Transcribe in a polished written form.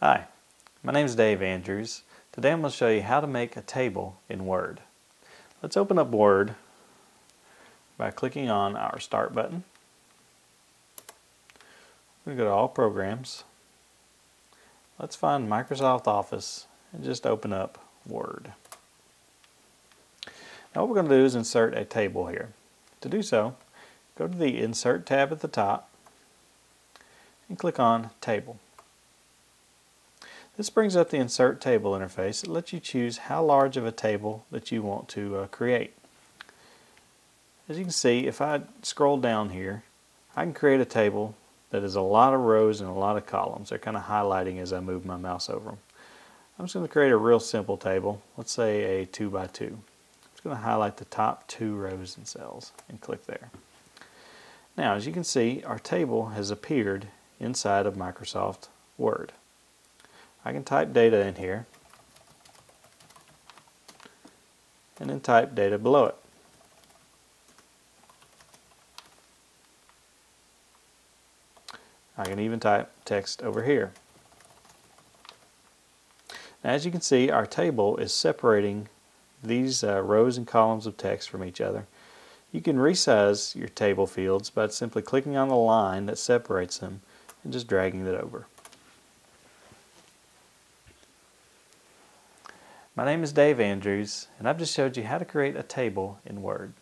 Hi, my name is Dave Andrews. Today I'm going to show you how to make a table in Word. Let's open up Word by clicking on our Start button. We're going to go to All Programs. Let's find Microsoft Office and just open up Word. Now what we're going to do is insert a table here. To do so, go to the Insert tab at the top and click on Table. This brings up the Insert Table interface. It lets you choose how large of a table that you want to create. As you can see, if I scroll down here, I can create a table that is a lot of rows and a lot of columns. They're kind of highlighting as I move my mouse over them. I'm just going to create a real simple table. Let's say a 2x2. I'm just going to highlight the top two rows and cells and click there. Now, as you can see, our table has appeared inside of Microsoft Word. I can type data in here and then type data below it. I can even type text over here. Now, as you can see, our table is separating these rows and columns of text from each other. You can resize your table fields by simply clicking on the line that separates them and just dragging it over. My name is Dave Andrews, and I've just showed you how to create a table in Word.